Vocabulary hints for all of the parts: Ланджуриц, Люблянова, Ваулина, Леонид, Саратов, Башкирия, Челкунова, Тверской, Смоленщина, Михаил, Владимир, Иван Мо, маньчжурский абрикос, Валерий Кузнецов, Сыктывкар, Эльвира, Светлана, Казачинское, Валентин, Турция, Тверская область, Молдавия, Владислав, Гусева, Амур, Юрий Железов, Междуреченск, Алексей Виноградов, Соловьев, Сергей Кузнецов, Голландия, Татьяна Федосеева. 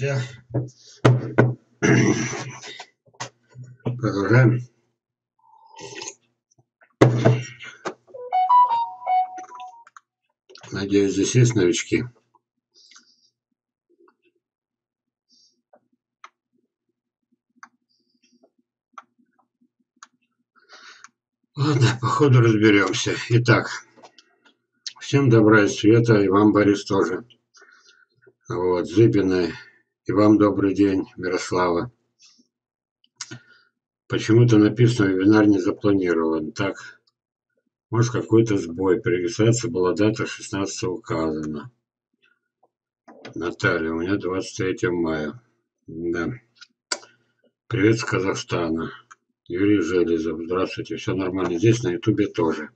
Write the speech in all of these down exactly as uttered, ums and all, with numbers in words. друзья. Продолжаем. Надеюсь, здесь есть новички. Ладно, походу разберемся. Итак, всем добра и света, и вам, Борис, тоже. Вот, Зыбина, и вам добрый день, Мирослава. Почему-то написано, вебинар не запланирован. Так, может, какой-то сбой. При регистрации была дата шестнадцатого указана. Наталья, у меня двадцать третье мая. Да. Привет с Казахстана. Юрий Железов, здравствуйте, все нормально. Здесь на ютубе тоже.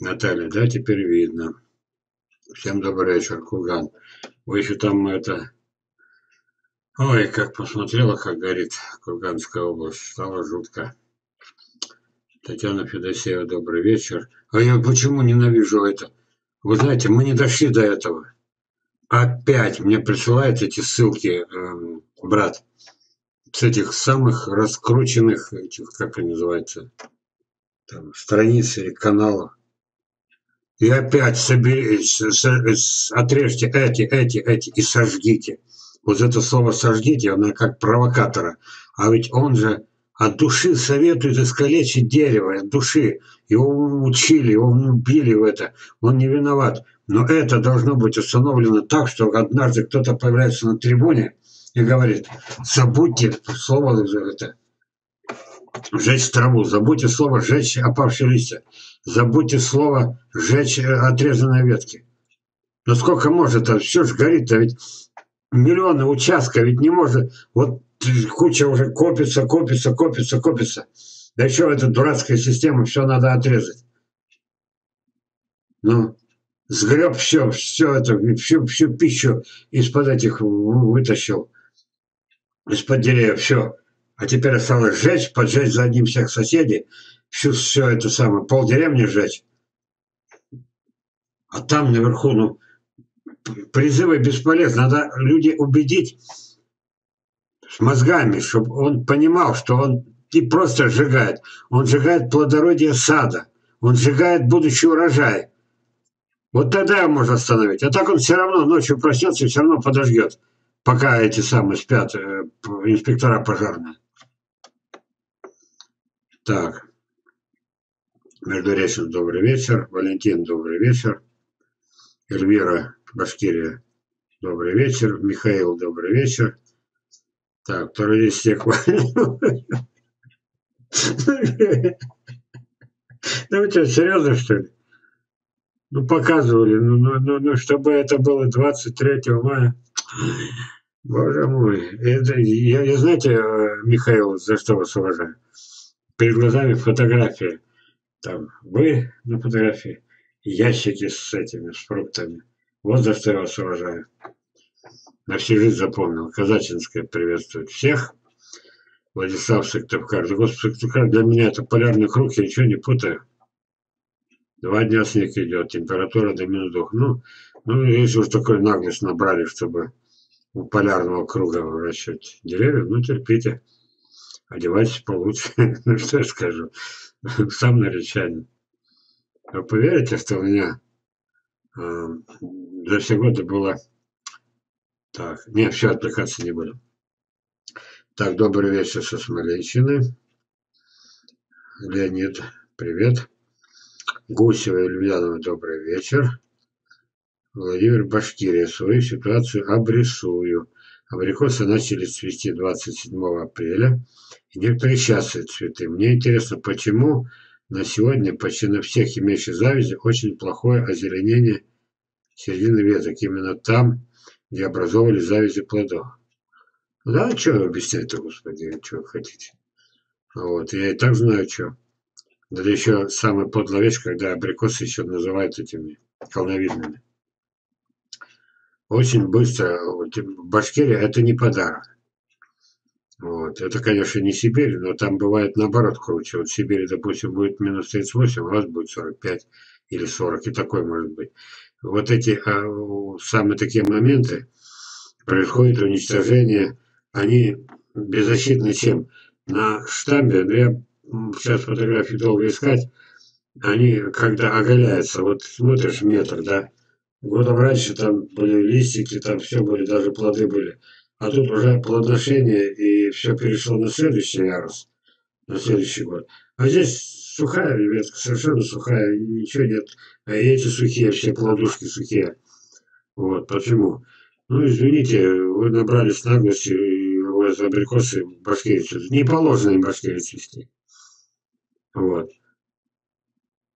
Наталья, да, теперь видно. Всем добрый вечер, Куган. Вы еще там это... Ой, как посмотрела, как горит Курганская область. Стало жутко. Татьяна Федосеева, добрый вечер. А я почему ненавижу это? Вы знаете, мы не дошли до этого. Опять мне присылают эти ссылки, э, брат. С этих самых раскрученных, этих, как они называются, там, страниц или каналов. И опять собери, с, с, отрежьте эти, эти, эти и сожгите. Вот это слово «сожгите», оно как провокатора. А ведь он же от души советует искалечить дерево, от души. Его учили, его убили в это. Он не виноват. Но это должно быть установлено так, что однажды кто-то появляется на трибуне и говорит: забудьте слово это, «жечь траву», забудьте слово «жечь опавшие листья», забудьте слово «жечь отрезанные ветки». Но сколько может, а все же горит, а ведь миллионы участков, ведь не может, вот куча уже копится, копится, копится, копится. Да еще эта дурацкая система, все надо отрезать. Ну... Сгреб все, все это, всю, всю пищу из-под этих вытащил, из-под деревьев, все. А теперь осталось сжечь, поджечь за одним всех соседей, всю, все это самое, полдеревни сжечь. А там наверху, ну, призывы бесполезны. Надо людей убедить с мозгами, чтобы он понимал, что он не просто сжигает, он сжигает плодородие сада, он сжигает будущий урожай. Вот тогда его можно остановить. А так он все равно ночью проснется и все равно подождет, пока эти самые спят э, инспектора пожарные. Так. Междуреченск, добрый вечер. Валентин, добрый вечер. Эльвира, Башкирия, добрый вечер. Михаил, добрый вечер. Так, второй день стекло. Ну вы что, серьезно, что ли? Ну, показывали, ну, ну, ну, ну, чтобы это было двадцать третьего мая. Боже мой. Это, я, я, знаете, Михаил, за что вас уважаю? Перед глазами фотографии. Там вы на фотографии, ящики с этими, с фруктами. Вот за что я вас уважаю. На всю жизнь запомнил. Казачинское приветствует всех. Владислав, Сыктывкар. Да, Господи, Сыктывкар для меня это полярный круг, я ничего не путаю. Два дня снег идет, температура до минус двух. Ну, ну, если уж такой наглость набрали, чтобы у полярного круга выращивать деревья, ну, терпите. Одевайтесь получше. Ну, что я скажу. Сам наречанин. Вы поверите, что у меня э, за все годы было... Так, нет, все, отвлекаться не буду. Так, добрый вечер со Смоленщины. Леонид, привет. Гусева и Люблянова, добрый вечер. Владимир, Башкирия, свою ситуацию обрисую. Абрикосы начали цвести двадцать седьмого апреля. И некоторые сейчас цветы. Мне интересно, почему на сегодня почти на всех имеющих завязи очень плохое озеленение середины веток. Именно там, где образовывались завязи плодов. Да, что объяснять-то, господи, что вы хотите. Вот, я и так знаю, что. Да еще самая подлая вещь, когда абрикосы еще называют этими колновидными. Очень быстро. Вот, Башкирия — это не подарок. Вот. Это, конечно, не Сибирь, но там бывает наоборот круче. Вот в Сибири, допустим, будет минус тридцать восемь, у вас будет сорок пять или сорок, и такой может быть. Вот эти а, самые такие моменты, происходит уничтожение. Они беззащитны чем? На штамбе, я сейчас фотографии долго искать, они когда оголяются, вот смотришь метр, да, годом раньше там были листики, там все были, даже плоды были. А тут уже плодоношение, и все перешло на следующий ярус, на следующий год. А здесь сухая ветка, совершенно сухая, ничего нет. А эти сухие, все плодушки сухие. Вот, почему? Ну, извините, вы набрались наглости, и у вас абрикосы башкирии. Не положено им башкирии цвести. Вот.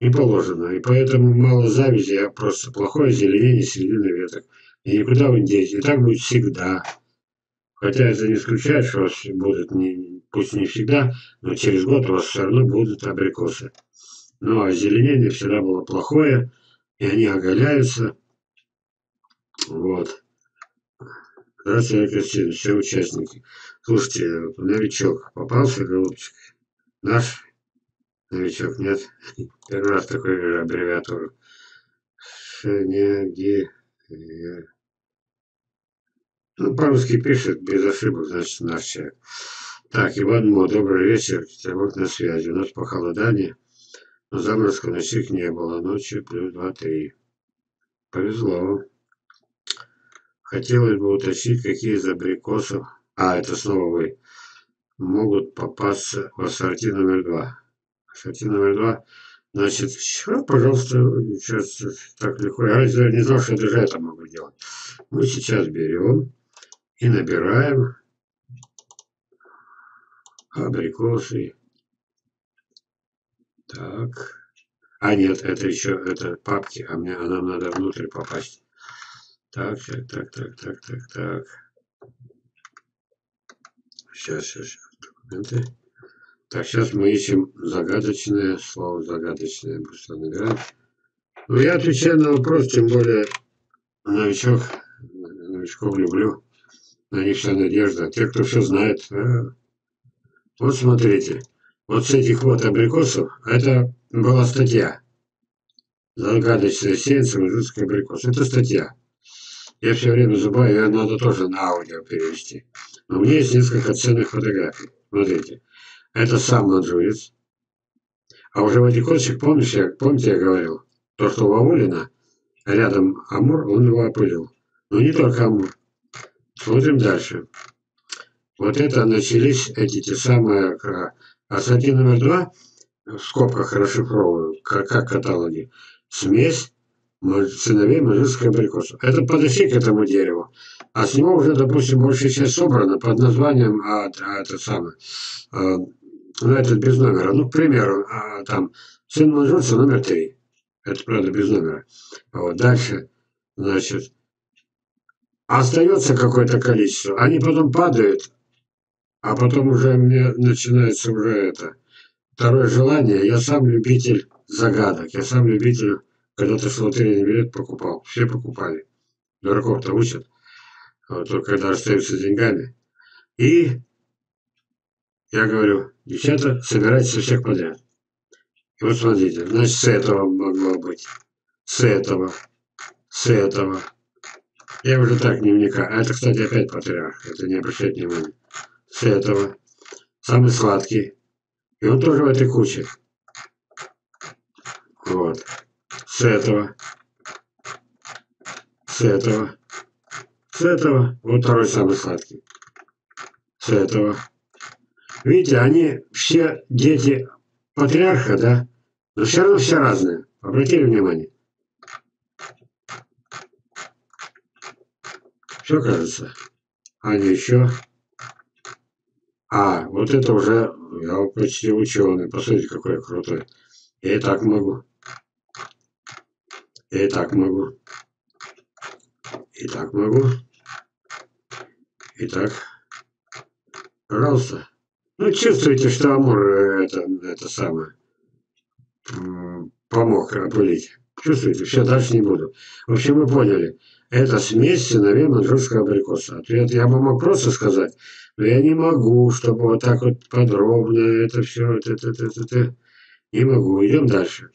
Не положено. И поэтому мало завязи, а просто плохое зеленение середины веток. И никуда вы не деть. И так будет всегда. Хотя это не исключает, что у вас будут, не, пусть не всегда, но через год у вас все равно будут абрикосы. Ну а озеленение всегда было плохое, и они оголяются. Вот. Здравствуйте, Екатерина, все участники. Слушайте, новичок попался, голубчик? Наш новичок, нет? Первый раз такой вижу аббревиатуру. Шеняги... Ну, по-русски пишет, без ошибок, значит, наш человек. Так, Иван Мо, добрый вечер, Петербург на связи. У нас похолодание, но заморозка ночек не было. Ночью плюс два-три. Повезло. Хотелось бы уточнить, какие из абрикосов, а, это снова вы, могут попасться в ассорти номер два. Ассорти номер два, значит, все, пожалуйста, сейчас так легко. Я не знал, что даже это могу делать. Мы сейчас берем и набираем абрикосы. Так. А нет, это еще это папки, а мне, а нам надо внутрь попасть. Так, так, так, так, так, так, так. Сейчас, сейчас, сейчас. Документы. Так, сейчас мы ищем загадочное слово, загадочное. Быстро играем. Ну, я отвечаю на вопрос, тем более новичок, новичков люблю. На них вся надежда. Те, кто все знает. А... Вот смотрите. Вот с этих вот абрикосов, это была статья. Загадочное сеянце мужицкой абрикос. Это статья. Я все время забываю, ее надо тоже на аудио перевести. Но у меня есть несколько ценных фотографий. Смотрите. Это сам Ланджуриц. А уже вадикосик, помнишь, я, помните, я говорил, то, что у Ваулина рядом Амур, он его опылил. Но не только Амур. Смотрим дальше. Вот это начались эти те самые ассорти номер два, в скобках расшифровываю, как, как каталоги, смесь сыновей мажорского абрикоса. Это подошли к этому дереву. А с него уже, допустим, большая часть собрана под названием, а, а это самое, а, ну, этот без номера. Ну, к примеру, а, там, сын Манжурца номер три. Это, правда, без номера. А вот дальше, значит, остается какое-то количество. Они потом падают, а потом уже мне начинается уже это. Второе желание. Я сам любитель загадок. Я сам любитель, когда ты с лотерейный билет покупал. Все покупали. Дураков-то учат. Вот, только когда остаются деньгами. И я говорю, девчата, собирайтесь всех подряд. И вот смотрите, значит, с этого могло быть. С этого. С этого. Я уже так не вникаю. А это, кстати, опять патриарх. Это не обращать внимания. С этого. Самый сладкий. И он тоже в этой куче. Вот. С этого. С этого. С этого. Вот второй самый сладкий. С этого. Видите, они все дети патриарха, да? Но все равно все разные. Обратили внимание? Все кажется. Они еще. А, вот это уже я почти ученый. Посмотрите, какой я крутой. Я и так могу. Я и так могу. И так могу. Итак. Пожалуйста. Ну, чувствуете, что Амур это, это самое помог опылить. Чувствуете? Все, дальше не буду. В общем, вы поняли. Это смесь сыновей маньчжурского абрикоса. Ответ я бы мог просто сказать, но я не могу, чтобы вот так вот подробно это все. Это, это, это, это. Не могу. Идем дальше.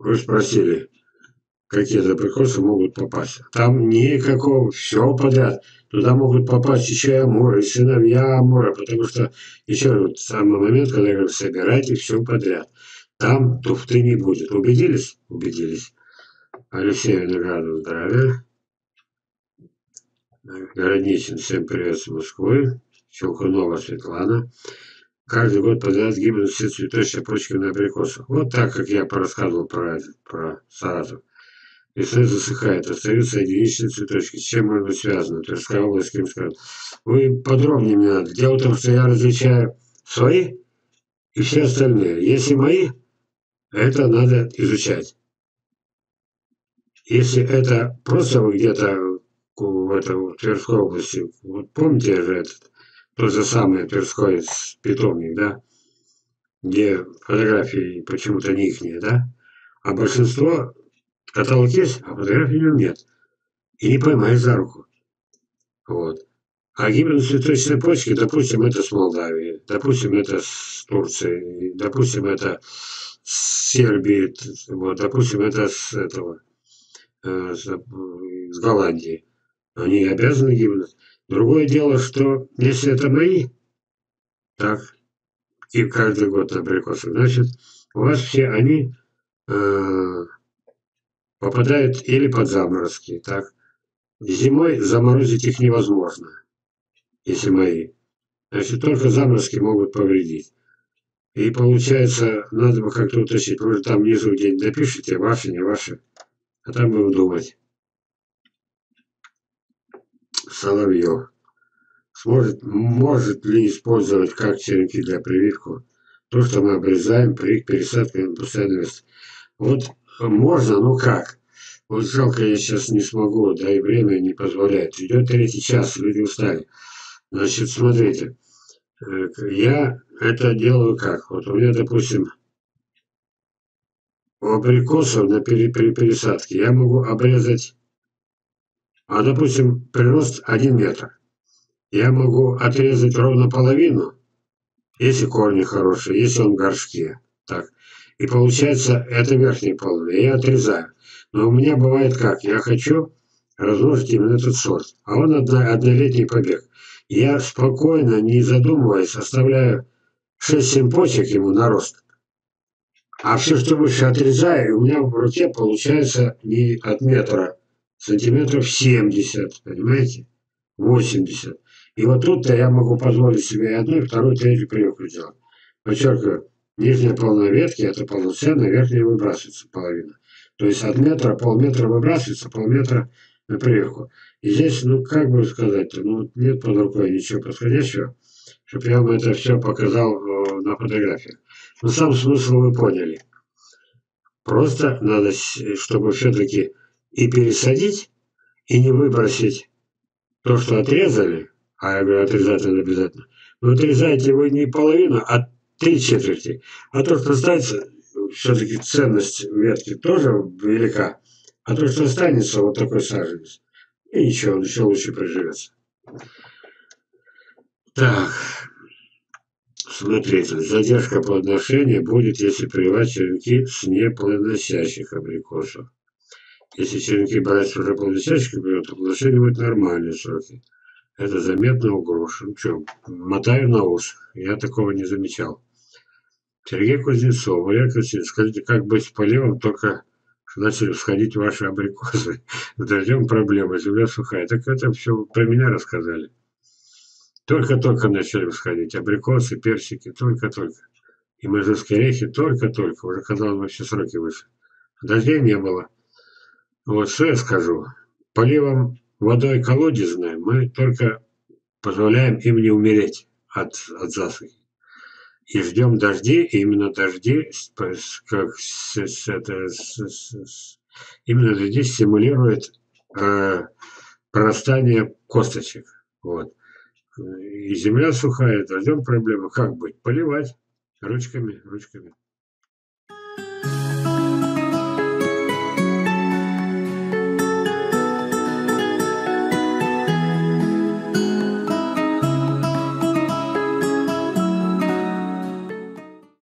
Вы спросили, какие забрикосы могут попасть. Там никакого, все подряд. Туда могут попасть еще и Амур, и сыновья Амура, потому что еще вот самый момент, когда я говорю, собирайте все подряд. Там туфты не будет. Убедились? Убедились. Алексей Виноградов, здравия. Городничин, всем привет с Москвы. Челкунова Светлана. Каждый год подряд гибнут все цветочные почки на абрикосах. Вот так, как я рассказывал про, про Саратов. Весной засыхает, остаются единичные цветочки. С чем может быть связано? Тверская область, Крымская. Вы подробнее мне надо. Дело в том, что я различаю свои и все остальные. Если мои, это надо изучать. Если это просто вы где-то в, это, в Тверской области, вот помните же этот, тот же самый Тверской питомник, да? Где фотографии почему-то не ихние, да? А большинство... Каталог есть, а фотографий нет. И не поймаешь за руку. Вот. А гибридные цветочные почки, допустим, это с Молдавии, допустим, это с Турции, допустим, это с Сербии, вот, допустим, это с этого, э, с, с Голландии. Они обязаны гибнуть. Другое дело, что если это мои, так, и каждый год на абрикосах, значит, у вас все они... Э, попадают или под заморозки, так. Зимой заморозить их невозможно, если мои. Значит, только заморозки могут повредить. И получается, надо бы как-то уточнить. Вы же там внизу где-нибудь напишите, ваши, не ваши. А там будем думать. Соловьев. Сможет, может ли использовать как черенки для прививку то, что мы обрезаем при пересадке на постоянное место? Вот можно, но как? Вот жалко, я сейчас не смогу, да и время не позволяет. Идет третий час, люди устали. Значит, смотрите, я это делаю как? Вот у меня, допустим, у абрикосов на пере при пересадке я могу обрезать, а, допустим, прирост один метр. Я могу отрезать ровно половину, если корни хорошие, если он в горшке. Так. И получается, это верхняя половина. Я отрезаю. Но у меня бывает как? Я хочу разложить именно этот сорт. А он одно, однолетний побег. Я спокойно, не задумываясь, оставляю шесть-семь почек ему на рост. А все, что выше, отрезаю, и у меня в руке получается не от метра, сантиметров семьдесят, понимаете? восемьдесят. И вот тут-то я могу позволить себе и одну, и вторую, и третью прививку делать. Подчеркиваю. Нижняя половина ветки – это полноценная, верхняя выбрасывается половина. То есть от метра, полметра выбрасывается, полметра на прививку. И здесь, ну как бы сказать-то, ну нет под рукой ничего подходящего, чтобы я вам это все показал на фотографиях. Но сам смысл вы поняли. Просто надо, чтобы все-таки и пересадить, и не выбросить то, что отрезали, а я говорю, отрезать надо обязательно, но отрезаете вы не половину, а три четверти. А то, что останется, все-таки ценность ветки тоже велика. А то, что останется, вот такой саженец. И ничего, он еще лучше приживется. Так. Смотрите. Задержка плодоношения будет, если прививать черенки с неплодоносящих абрикосов. Если черенки брать с уже плодоносящих, то плодоношение будет нормальные сроки. Это заметно у груши. Ну что, мотаю на ус. Я такого не замечал. Сергей Кузнецов, Валерий Кузнецов, скажите, как быть с поливом, только начали всходить ваши абрикосы. С дождем проблема, земля сухая. Так это все про меня рассказали. Только-только начали всходить. Абрикосы, персики, только-только. И мажорские орехи только-только. Уже, казалось бы, все сроки вышли. Дождей не было. Вот что я скажу. Поливом водой колодезной мы только позволяем им не умереть от, от засухи. И ждем дожди, и именно дожди, как с, с, это, с, с, именно дожди стимулирует э, прорастание косточек. Вот. И земля сухая, дождем проблема. Как быть? Поливать ручками, ручками.